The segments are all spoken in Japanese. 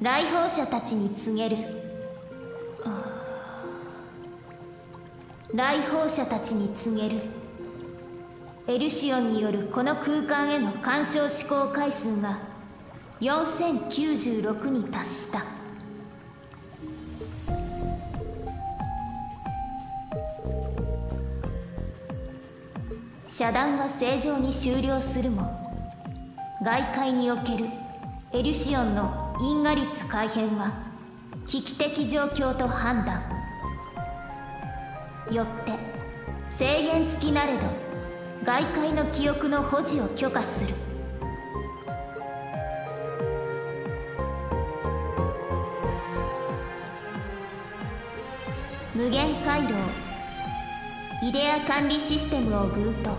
来訪者たちに告げる。来訪者たちに告げる。エルシオンによるこの空間への干渉試行回数が4096に達した。遮断が正常に終了するも、外界におけるエルシオンの因果率改変は危機的状況と判断。よって制限付きなれど外界の記憶の保持を許可する。無限回廊イデア管理システムを偶と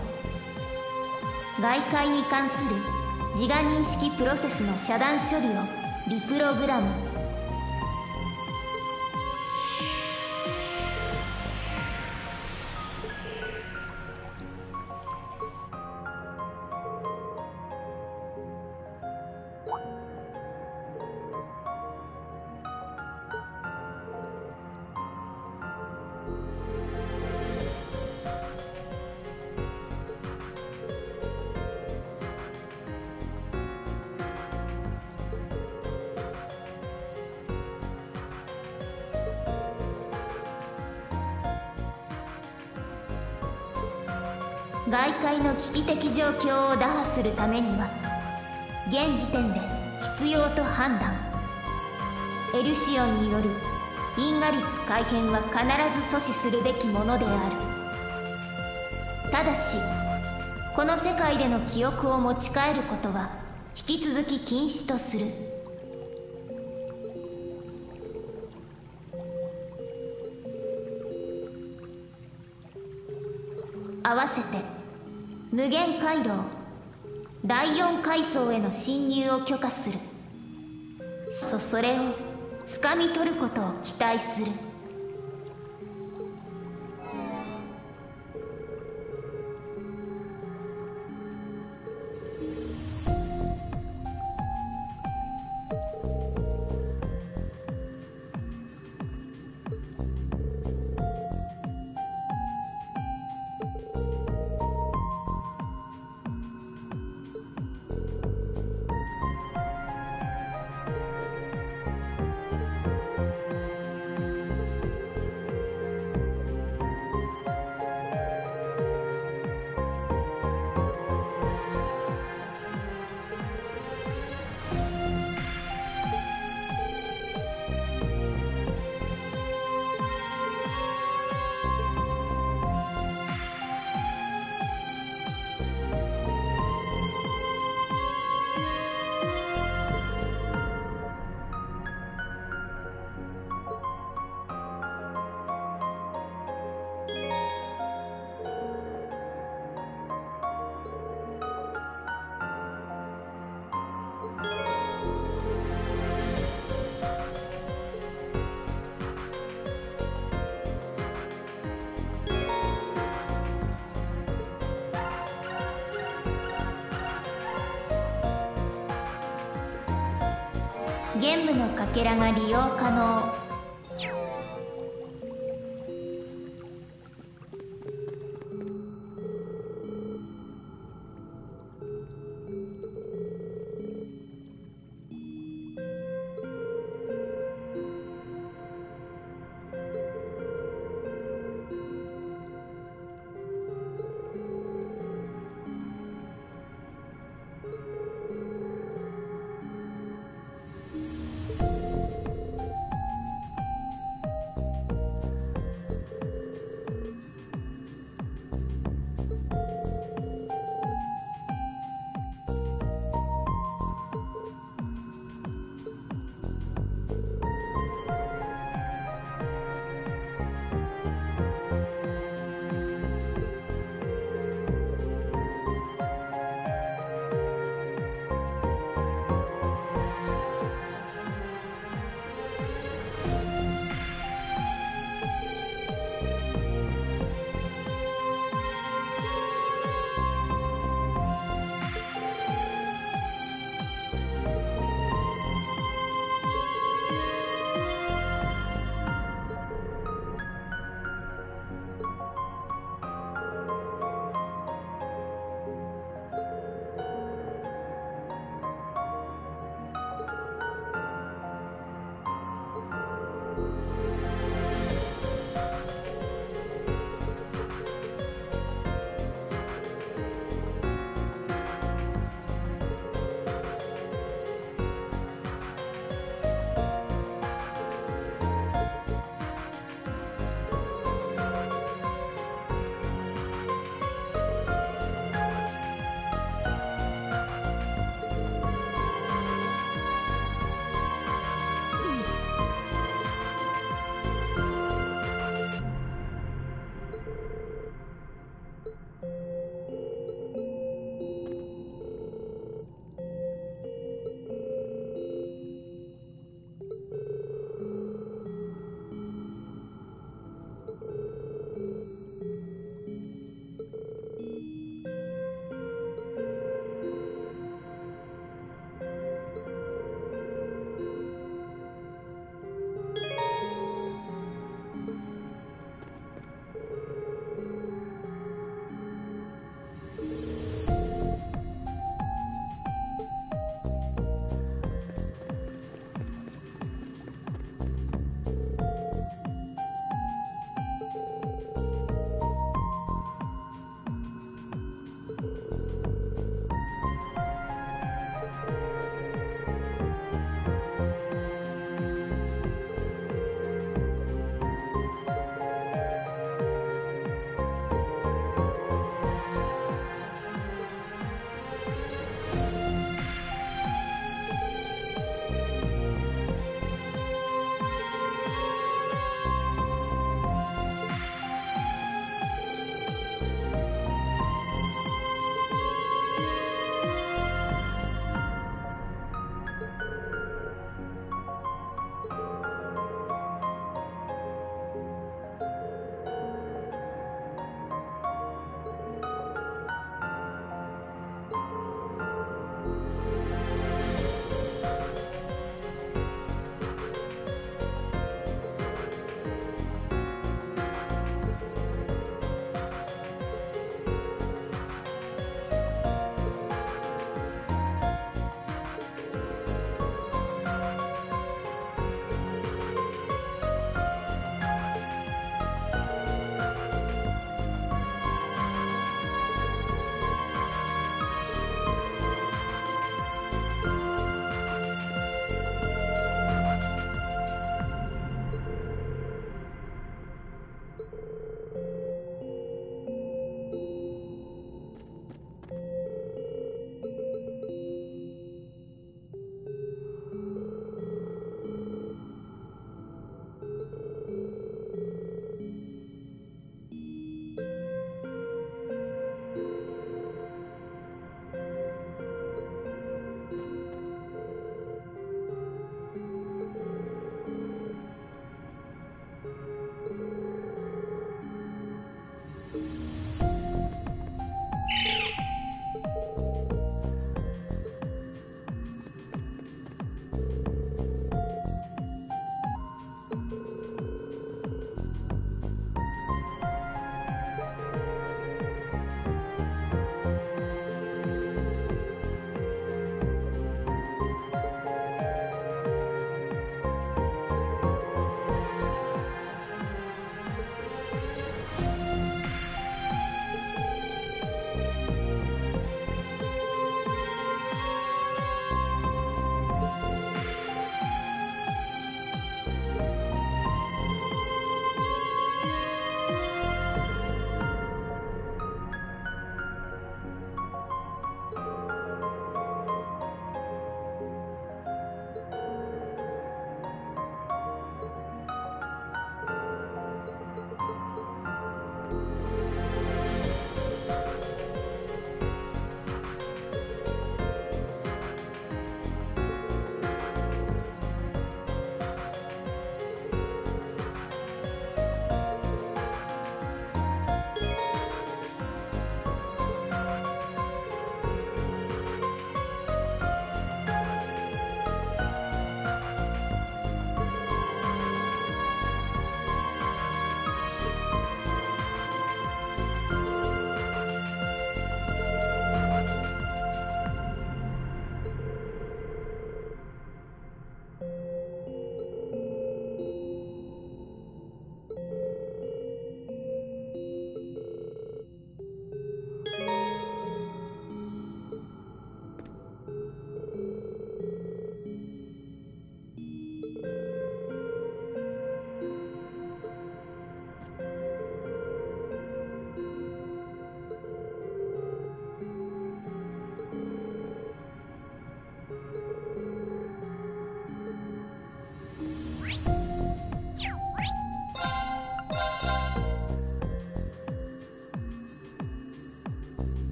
外界に関する自我認識プロセスの遮断処理をリプログラム。外界の危機的状況を打破するためには現時点で必要と判断。エルシオンによる因果率改変は必ず阻止するべきものである。ただしこの世界での記憶を持ち帰ることは引き続き禁止とする。合わせて無限回廊第4階層への侵入を許可する。それを掴み取ることを期待する。玄武のかけらが利用可能。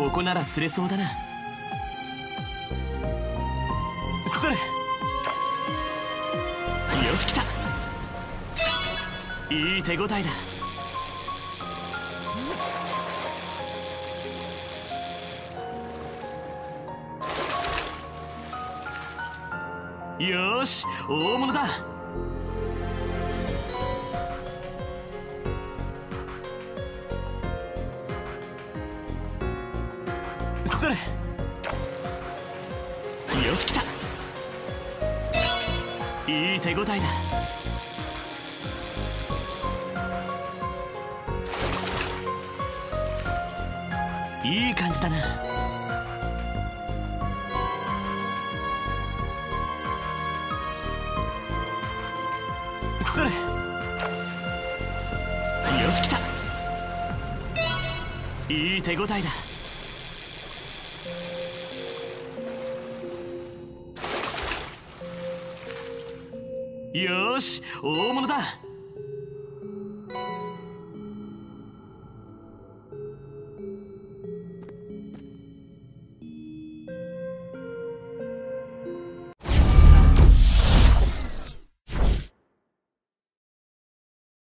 ここなら釣れそうだな。それ、よし、来た。いい手応えだ。よし、大物だ。それ、よし、来た。いい手応えだ。いい感じだな。それ、よし、来た。いい手応えだ。よし、大物だ。